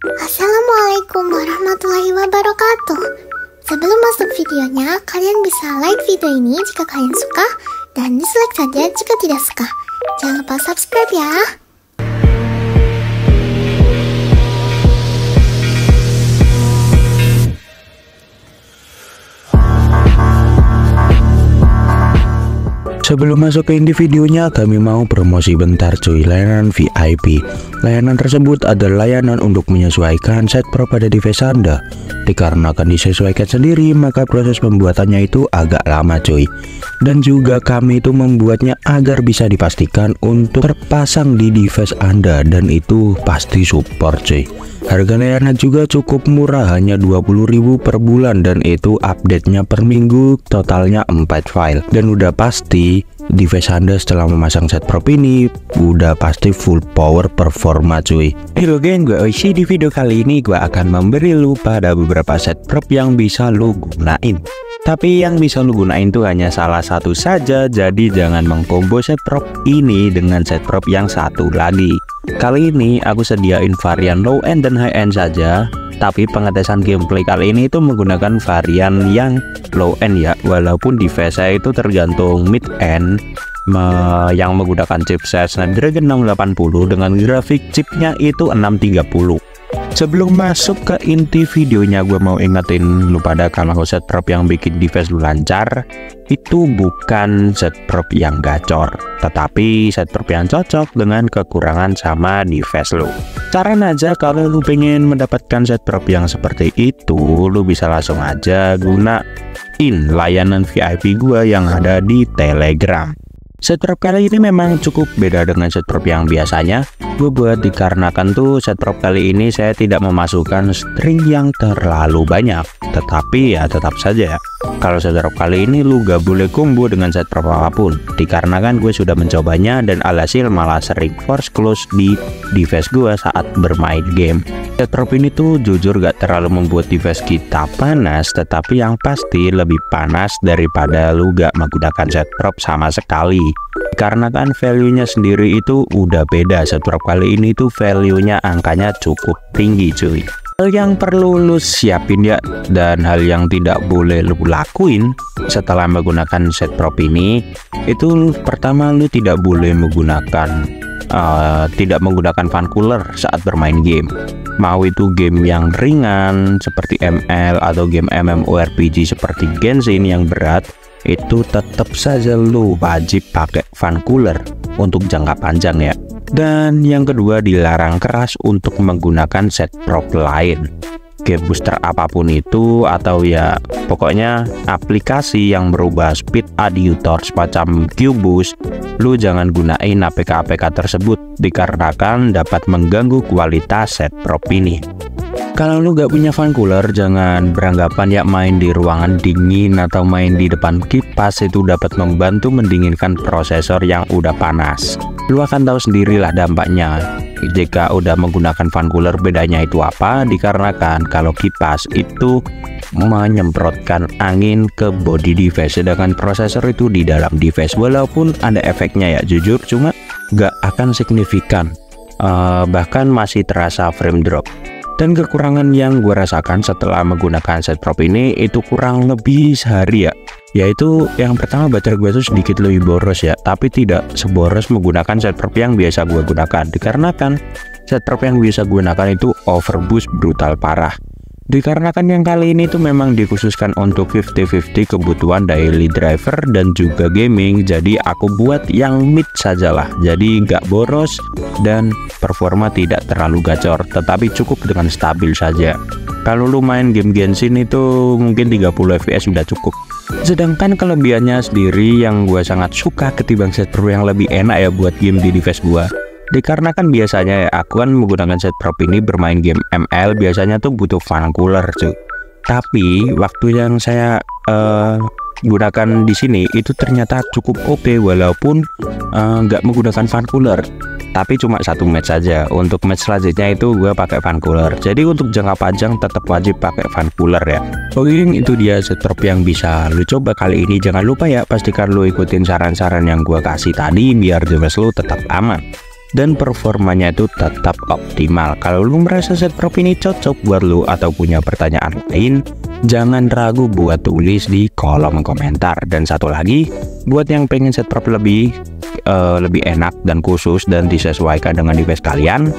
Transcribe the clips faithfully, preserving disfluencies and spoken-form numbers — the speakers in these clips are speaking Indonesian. Assalamualaikum warahmatullahi wabarakatuh. Sebelum masuk videonya, kalian bisa like video ini jika kalian suka, dan dislike saja jika tidak suka. Jangan lupa subscribe ya. Sebelum masuk ke inti videonya, kami mau promosi bentar cuy, layanan V I P. Layanan tersebut adalah layanan untuk menyesuaikan set pro pada device Anda. Dikarenakan disesuaikan sendiri, maka proses pembuatannya itu agak lama cuy. Dan juga kami itu membuatnya agar bisa dipastikan untuk terpasang di device Anda, dan itu pasti support cuy. Harga layanan juga cukup murah, hanya dua puluh ribu per bulan, dan itu update-nya per minggu, totalnya empat file. Dan udah pasti device Anda setelah memasang set prop ini udah pasti full power performa cuy. Halo geng, gue Oishi. Di video kali ini gue akan memberi lu pada beberapa set prop yang bisa lu gunain. Tapi yang bisa lu gunain tuh hanya salah satu saja, jadi jangan mengkombo set prop ini dengan set prop yang satu lagi. Kali ini aku sediain varian low end dan high end saja, tapi pengetesan gameplay kali ini itu menggunakan varian yang low end ya, walaupun device saya itu tergantung mid end me yang menggunakan chipset Snapdragon enam delapan nol dengan grafik chipnya itu enam tiga nol. Sebelum masuk ke inti videonya, gue mau ingetin lu pada kalau set prop yang bikin device lu lancar itu bukan set prop yang gacor, tetapi set prop yang cocok dengan kekurangan sama device lu. Cara aja kalau lu pengen mendapatkan set prop yang seperti itu, lu bisa langsung aja gunain layanan V I P gue yang ada di Telegram. Set prop kali ini memang cukup beda dengan set prop yang biasanya gue buat, dikarenakan tuh set prop kali ini saya tidak memasukkan string yang terlalu banyak. Tetapi ya tetap saja kalau set prop kali ini lu gak boleh combo dengan set prop apapun, dikarenakan gue sudah mencobanya dan alhasil malah sering force close di device gue saat bermain game. Set prop ini tuh jujur gak terlalu membuat device kita panas, tetapi yang pasti lebih panas daripada lu gak menggunakan set prop sama sekali. Karena kan value-nya sendiri itu udah beda, set prop kali ini tuh value-nya angkanya cukup tinggi cuy. Hal yang perlu lu siapin ya, dan hal yang tidak boleh lu lakuin setelah menggunakan set prop ini itu, pertama lu tidak boleh menggunakan uh, tidak menggunakan fan cooler saat bermain game. Mau itu game yang ringan seperti M L atau game M M O R P G seperti Genshin yang berat, itu tetap saja lu wajib pakai fan cooler untuk jangka panjang ya. Dan yang kedua, dilarang keras untuk menggunakan set prop lain, game booster apapun itu, atau ya pokoknya aplikasi yang berubah speed adjutor semacam Qboost. Lu jangan gunain A P K A P K tersebut dikarenakan dapat mengganggu kualitas set prop ini. Kalau lu gak punya fan cooler, jangan beranggapan ya main di ruangan dingin atau main di depan kipas itu dapat membantu mendinginkan prosesor yang udah panas. Lu akan tahu sendirilah dampaknya jika udah menggunakan fan cooler, bedanya itu apa, dikarenakan kalau kipas itu menyemprotkan angin ke body device, sedangkan prosesor itu di dalam device. Walaupun ada efeknya ya jujur, cuma gak akan signifikan, uh, bahkan masih terasa frame drop. Dan kekurangan yang gue rasakan setelah menggunakan set prop ini itu kurang lebih sehari ya, yaitu yang pertama baterai gue tuh sedikit lebih boros ya, tapi tidak seboros menggunakan set prop yang biasa gue gunakan, dikarenakan set prop yang biasa gue gunakan itu overboost brutal parah, dikarenakan yang kali ini itu memang dikhususkan untuk lima puluh lima puluh kebutuhan daily driver dan juga gaming. Jadi aku buat yang mid sajalah, jadi gak boros dan performa tidak terlalu gacor, tetapi cukup dengan stabil saja. Kalau lu main game Genshin itu mungkin tiga puluh F P S sudah cukup. Sedangkan kelebihannya sendiri yang gua sangat suka ketimbang set prop yang lebih enak ya buat game di device gua, dikarenakan biasanya ya aku kan menggunakan set prop ini bermain game M L biasanya tuh butuh fan cooler cuy. Tapi waktu yang saya uh, gunakan di sini itu ternyata cukup oke, okay, walaupun nggak uh, menggunakan fan cooler, tapi cuma satu match saja. Untuk match selanjutnya itu gue pakai fan cooler, jadi untuk jangka panjang tetap wajib pakai fan cooler ya. Oke, itu dia set prop yang bisa lu coba kali ini. Jangan lupa ya, pastikan lu ikutin saran-saran yang gue kasih tadi biar device lu tetap aman. dan performanya itu tetap optimal. Kalau lu merasa set prop ini cocok buat lu atau punya pertanyaan lain, jangan ragu buat tulis di kolom komentar. Dan satu lagi, buat yang pengen set prop lebih uh, lebih enak dan khusus dan disesuaikan dengan device kalian,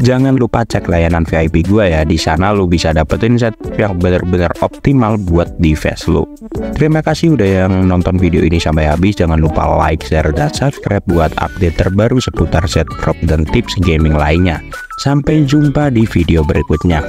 jangan lupa cek layanan V I P gue ya. Di sana lu bisa dapetin set yang benar-benar optimal buat device lu. Terima kasih udah yang nonton video ini sampai habis. Jangan lupa like, share, dan subscribe buat update terbaru seputar set prop dan tips gaming lainnya. Sampai jumpa di video berikutnya.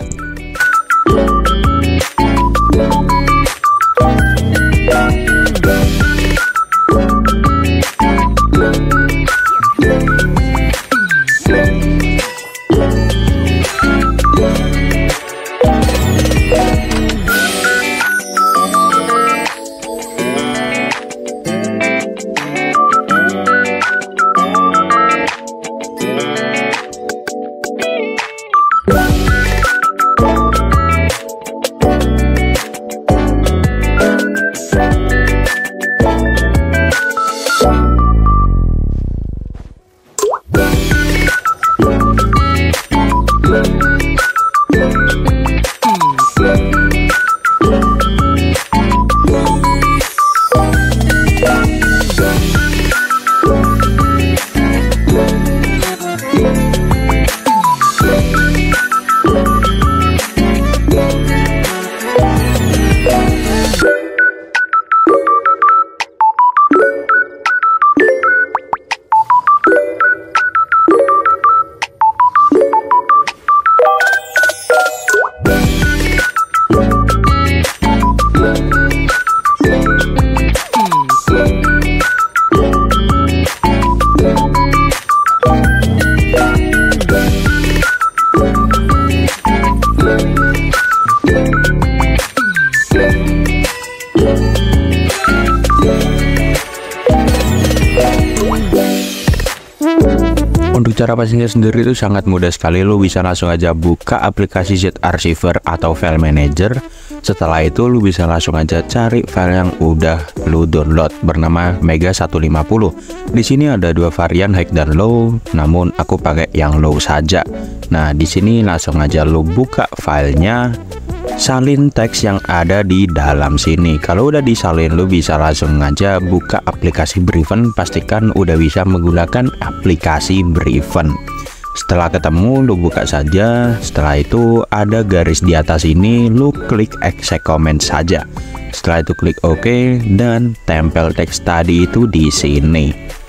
Untuk cara pastinya sendiri itu sangat mudah sekali. Lu bisa langsung aja buka aplikasi ZArchiver atau file manager. Setelah itu lu bisa langsung aja cari file yang udah lu download bernama Mega seratus lima puluh. Di sini ada dua varian, high dan low, namun aku pakai yang low saja. Nah, di sini langsung aja lu buka filenya, salin teks yang ada di dalam sini. Kalau udah disalin, lu bisa langsung aja buka aplikasi Brevent. Pastikan udah bisa menggunakan aplikasi Brevent. Setelah ketemu, lu buka saja. Setelah itu ada garis di atas ini, lu klik exec comment saja. Setelah itu klik OK dan tempel teks tadi itu di sini.